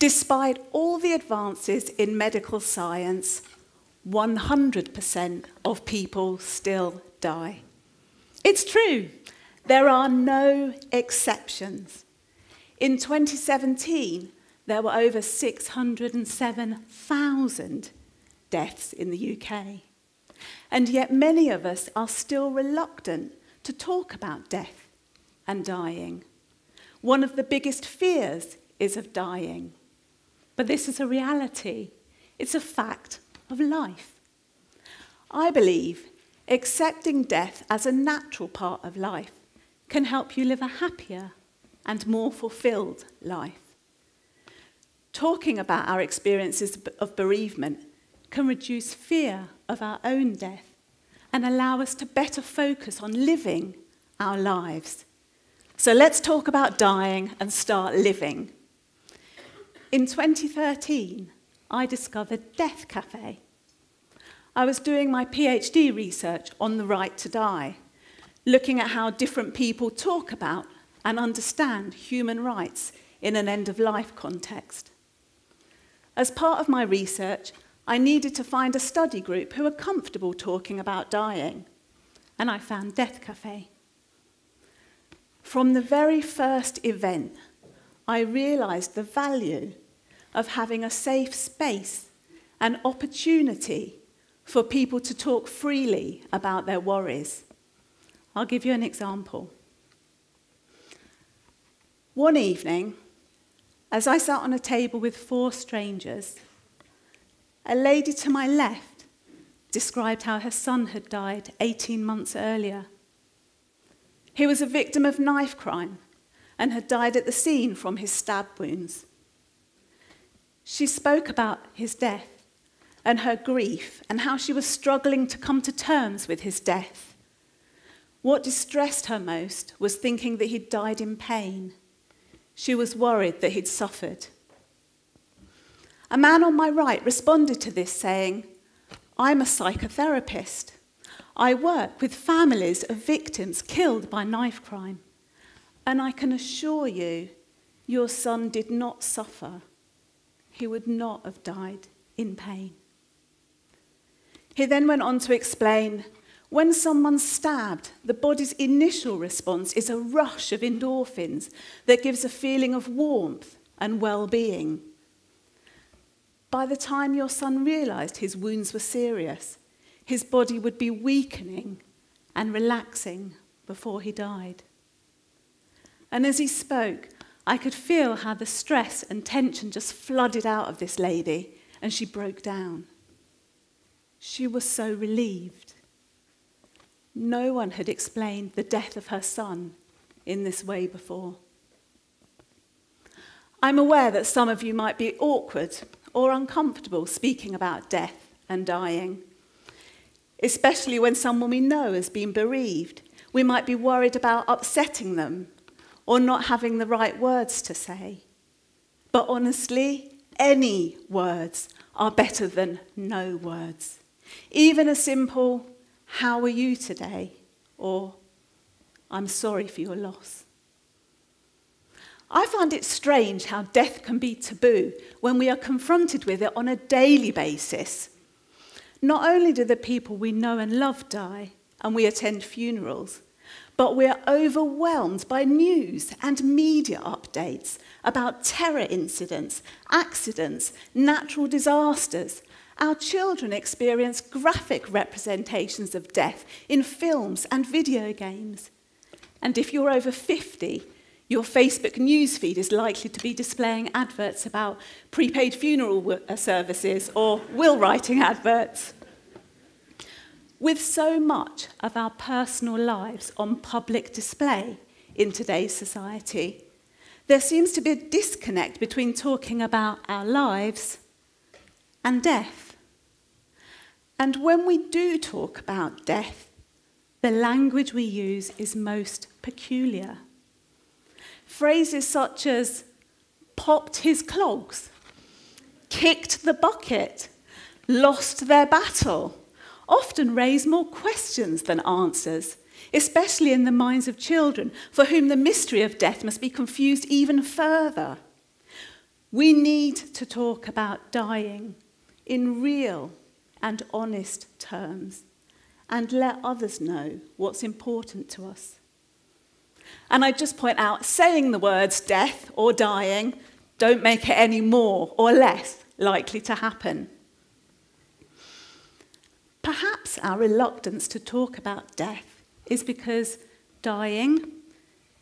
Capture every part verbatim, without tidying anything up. Despite all the advances in medical science, one hundred percent of people still die. It's true, there are no exceptions. In twenty seventeen, there were over six hundred and seven thousand deaths in the U K. And yet many of us are still reluctant to talk about death and dying. One of the biggest fears is of dying. But this is a reality. It's a fact of life. I believe accepting death as a natural part of life can help you live a happier and more fulfilled life. Talking about our experiences of bereavement can reduce fear of our own death and allow us to better focus on living our lives. So let's talk about dying and start living. In twenty thirteen, I discovered Death Cafe. I was doing my PhD research on the right to die, looking at how different people talk about and understand human rights in an end-of-life context. As part of my research, I needed to find a study group who are comfortable talking about dying, and I found Death Cafe. From the very first event, I realised the value of having a safe space and opportunity for people to talk freely about their worries. I'll give you an example. One evening, as I sat on a table with four strangers, a lady to my left described how her son had died eighteen months earlier. He was a victim of knife crime and had died at the scene from his stab wounds. She spoke about his death and her grief and how she was struggling to come to terms with his death. What distressed her most was thinking that he'd died in pain. She was worried that he'd suffered. A man on my right responded to this saying, "I'm a psychotherapist. I work with families of victims killed by knife crime. And I can assure you, your son did not suffer. He would not have died in pain." He then went on to explain, when someone's stabbed, the body's initial response is a rush of endorphins that gives a feeling of warmth and well-being. By the time your son realised his wounds were serious, his body would be weakening and relaxing before he died. And as he spoke, I could feel how the stress and tension just flooded out of this lady, and she broke down. She was so relieved. No one had explained the death of her son in this way before. I'm aware that some of you might be awkward or uncomfortable speaking about death and dying, especially when someone we know has been bereaved. We might be worried about upsetting them or not having the right words to say. But honestly, any words are better than no words. Even a simple, "How are you today?" or "I'm sorry for your loss." I find it strange how death can be taboo when we are confronted with it on a daily basis. Not only do the people we know and love die, and we attend funerals, but we are overwhelmed by news and media updates about terror incidents, accidents, natural disasters. Our children experience graphic representations of death in films and video games. And if you're over fifty, your Facebook newsfeed is likely to be displaying adverts about prepaid funeral services or will writing adverts. With so much of our personal lives on public display in today's society, there seems to be a disconnect between talking about our lives and death. And when we do talk about death, the language we use is most peculiar. Phrases such as "popped his clogs," "kicked the bucket," "lost their battle" often raise more questions than answers, especially in the minds of children, for whom the mystery of death must be confused even further. We need to talk about dying in real and honest terms and let others know what's important to us. And I just point out, saying the words death or dying don't make it any more or less likely to happen. Perhaps our reluctance to talk about death is because dying,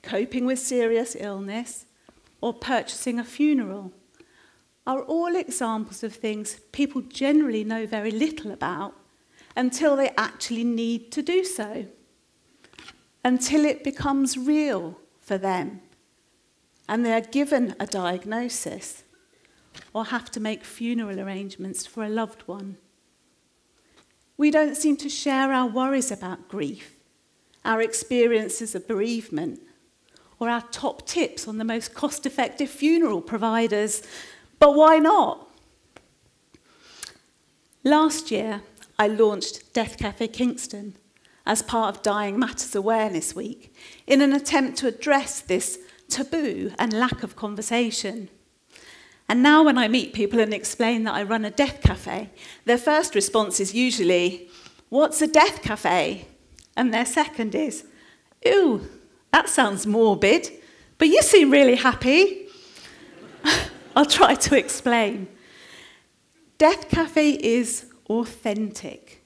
coping with serious illness, or purchasing a funeral are all examples of things people generally know very little about until they actually need to do so, until it becomes real for them and they are given a diagnosis or have to make funeral arrangements for a loved one. We don't seem to share our worries about grief, our experiences of bereavement, or our top tips on the most cost-effective funeral providers. But why not? Last year, I launched Death Cafe Kingston as part of Dying Matters Awareness Week in an attempt to address this taboo and lack of conversation. And now when I meet people and explain that I run a death cafe, their first response is usually, "What's a death cafe?" And their second is, "Ooh, that sounds morbid, but you seem really happy." I'll try to explain. Death Cafe is authentic.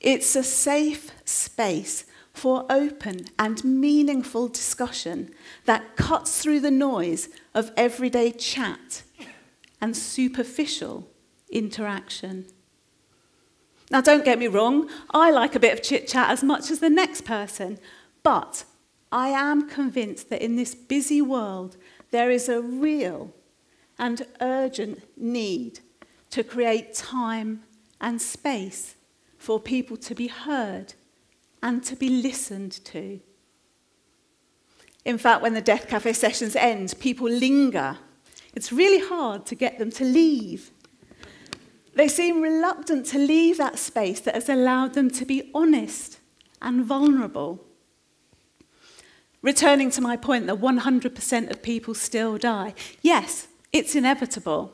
It's a safe space for open and meaningful discussion that cuts through the noise of everyday chat and superficial interaction. Now, don't get me wrong, I like a bit of chit-chat as much as the next person, but I am convinced that in this busy world, there is a real and urgent need to create time and space for people to be heard and to be listened to. In fact, when the Death Cafe sessions end, people linger. It's really hard to get them to leave. They seem reluctant to leave that space that has allowed them to be honest and vulnerable. Returning to my point that one hundred percent of people still die, yes, it's inevitable.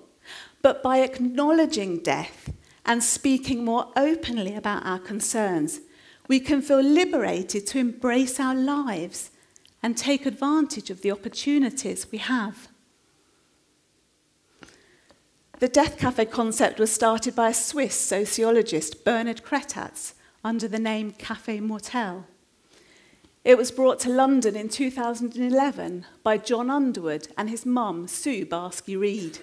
But by acknowledging death and speaking more openly about our concerns, we can feel liberated to embrace our lives and take advantage of the opportunities we have. The Death Cafe concept was started by a Swiss sociologist, Bernard Cretaz, under the name Café Mortel. It was brought to London in two thousand eleven by John Underwood and his mum, Sue Barsky-Reed.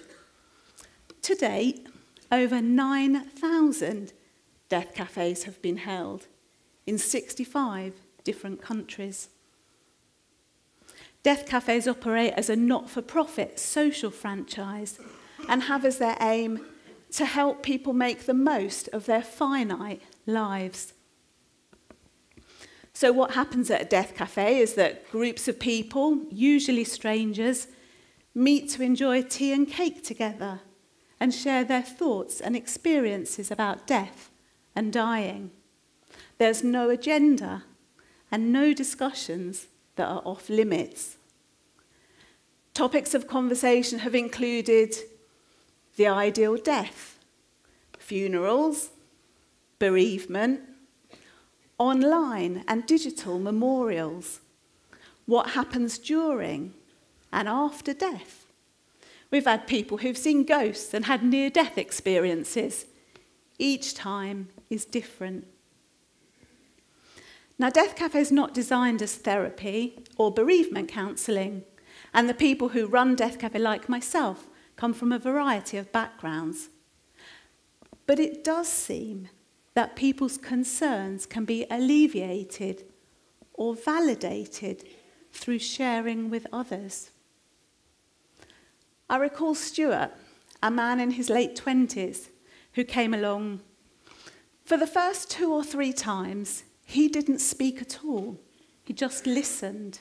To date, over nine thousand death cafes have been held in sixty-five different countries. Death cafes operate as a not-for-profit social franchise and have as their aim to help people make the most of their finite lives. So what happens at a death cafe is that groups of people, usually strangers, meet to enjoy tea and cake together and share their thoughts and experiences about death and dying. There's no agenda and no discussions that are off limits. Topics of conversation have included the ideal death, funerals, bereavement, online and digital memorials, what happens during and after death. We've had people who've seen ghosts and had near-death experiences. Each time is different. Now, Death Cafe is not designed as therapy or bereavement counselling, and the people who run Death Cafe, like myself, come from a variety of backgrounds. But it does seem that people's concerns can be alleviated or validated through sharing with others. I recall Stuart, a man in his late twenties, who came along. For the first two or three times, he didn't speak at all. He just listened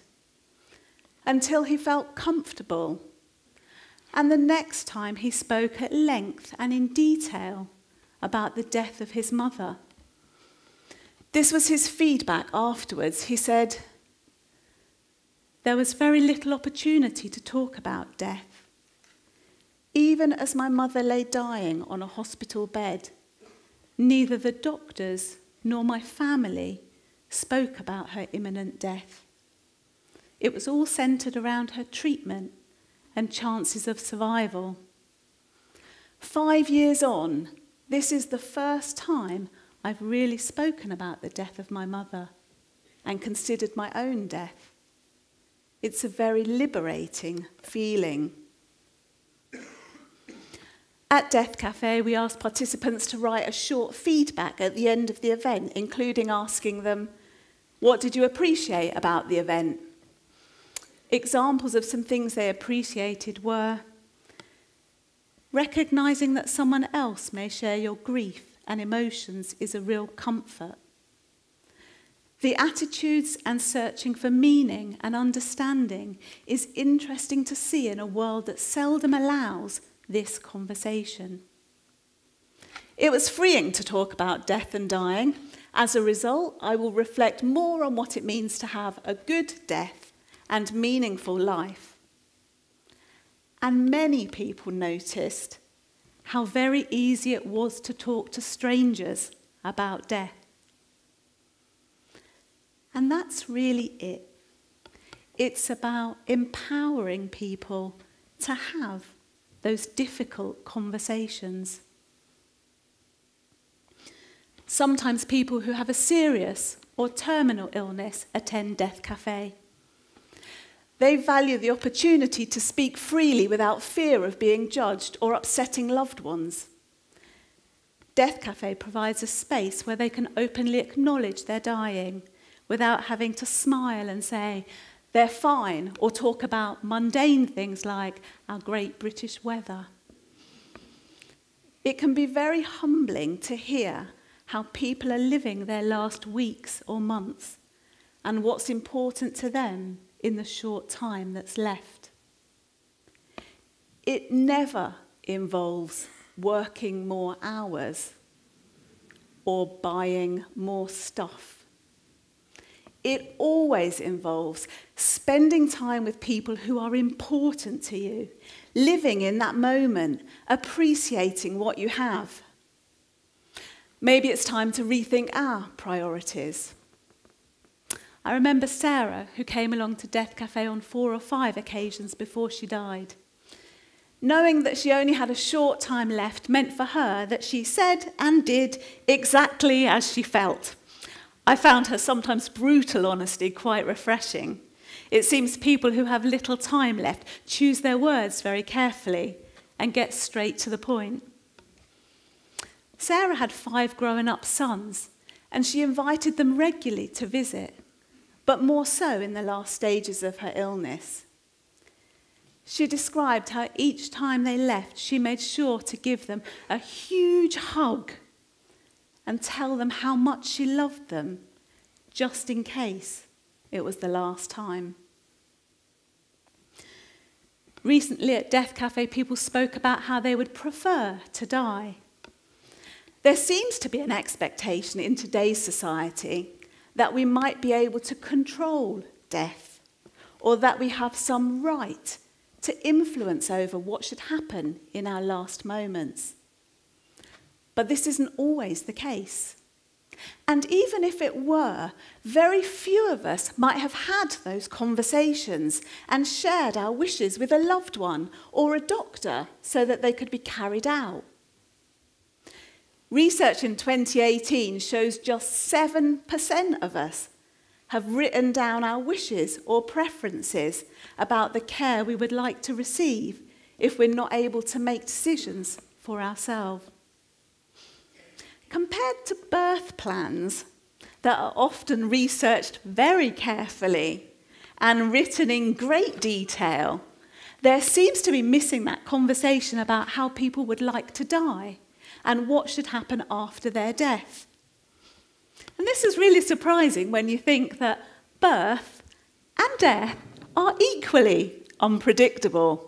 until he felt comfortable. And the next time he spoke at length and in detail about the death of his mother. This was his feedback afterwards. He said, "There was very little opportunity to talk about death. even as my mother lay dying on a hospital bed. Neither the doctors nor my family spoke about her imminent death. It was all centred around her treatment and chances of survival. Five years on, this is the first time I've really spoken about the death of my mother and considered my own death. It's a very liberating feeling. At Death Cafe, we asked participants to write a short feedback at the end of the event, including asking them, what did you appreciate about the event? Examples of some things they appreciated were recognising that someone else may share your grief and emotions is a real comfort. The attitudes and searching for meaning and understanding is interesting to see in a world that seldom allows this conversation. It was freeing to talk about death and dying. As a result, I will reflect more on what it means to have a good death and meaningful life. And many people noticed how very easy it was to talk to strangers about death. And that's really it. It's about empowering people to have those difficult conversations. Sometimes people who have a serious or terminal illness attend Death Cafe. They value the opportunity to speak freely without fear of being judged or upsetting loved ones. Death Cafe provides a space where they can openly acknowledge their dying without having to smile and say, they're fine, or talk about mundane things like our great British weather. It can be very humbling to hear how people are living their last weeks or months and what's important to them in the short time that's left. It never involves working more hours or buying more stuff. It always involves spending time with people who are important to you, living in that moment, appreciating what you have. Maybe it's time to rethink our priorities. I remember Sarah, who came along to Death Cafe on four or five occasions before she died. Knowing that she only had a short time left meant for her that she said and did exactly as she felt. I found her sometimes brutal honesty quite refreshing. It seems people who have little time left choose their words very carefully and get straight to the point. Sarah had five grown-up sons, and she invited them regularly to visit, but more so in the last stages of her illness. She described how each time they left, she made sure to give them a huge hug and tell them how much she loved them, just in case it was the last time. Recently at Death Cafe, people spoke about how they would prefer to die. There seems to be an expectation in today's society that we might be able to control death, or that we have some right to influence over what should happen in our last moments. But this isn't always the case. And even if it were, very few of us might have had those conversations and shared our wishes with a loved one or a doctor so that they could be carried out. Research in twenty eighteen shows just seven percent of us have written down our wishes or preferences about the care we would like to receive if we're not able to make decisions for ourselves. Compared to birth plans that are often researched very carefully and written in great detail, there seems to be missing that conversation about how people would like to die and what should happen after their death. And this is really surprising when you think that birth and death are equally unpredictable.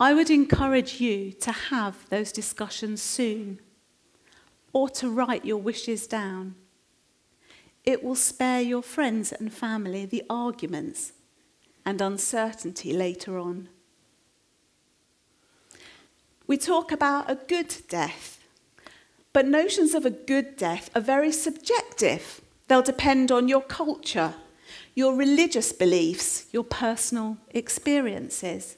I would encourage you to have those discussions soon, or to write your wishes down. It will spare your friends and family the arguments and uncertainty later on. We talk about a good death, but notions of a good death are very subjective. They'll depend on your culture, your religious beliefs, your personal experiences.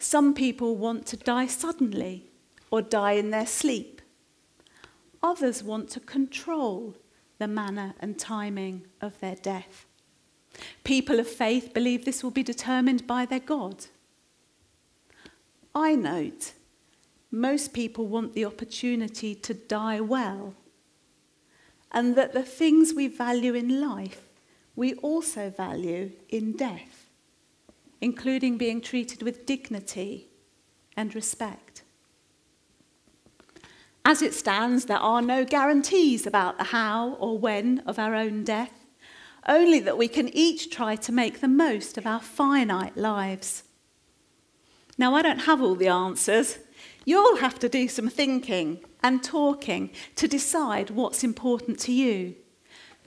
Some people want to die suddenly or die in their sleep. Others want to control the manner and timing of their death. People of faith believe this will be determined by their God. I note most people want the opportunity to die well, and that the things we value in life we also value in death, including being treated with dignity and respect. As it stands, there are no guarantees about the how or when of our own death, only that we can each try to make the most of our finite lives. Now, I don't have all the answers. You'll have to do some thinking and talking to decide what's important to you.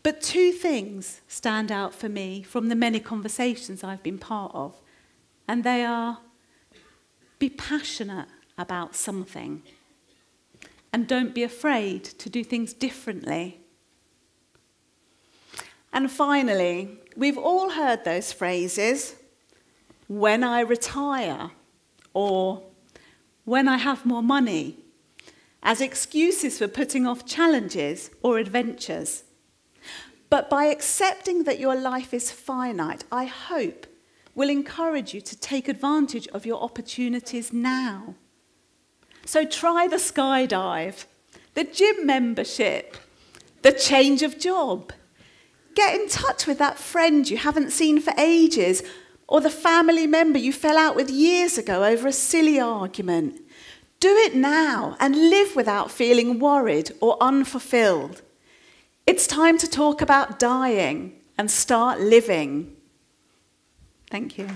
But two things stand out for me from the many conversations I've been part of, and they are: be passionate about something, and don't be afraid to do things differently. And finally, we've all heard those phrases, when I retire, or when I have more money, as excuses for putting off challenges or adventures. But by accepting that your life is finite, I hope will encourage you to take advantage of your opportunities now. So try the skydive, the gym membership, the change of job. Get in touch with that friend you haven't seen for ages, or the family member you fell out with years ago over a silly argument. Do it now and live without feeling worried or unfulfilled. It's time to talk about dying and start living. Thank you.